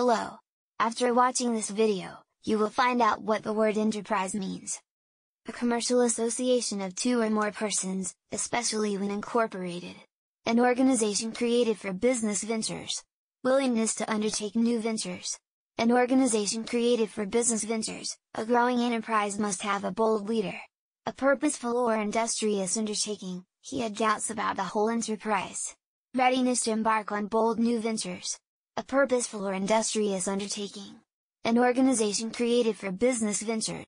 Hello! After watching this video, you will find out what the word enterprise means. A commercial association of two or more persons, especially when incorporated. An organization created for business ventures. Willingness to undertake new ventures. An organization created for business ventures, a growing enterprise must have a bold leader. A purposeful or industrious undertaking, he had doubts about the whole enterprise. Readiness to embark on bold new ventures. A purposeful or industrious undertaking. An organization created for business ventures.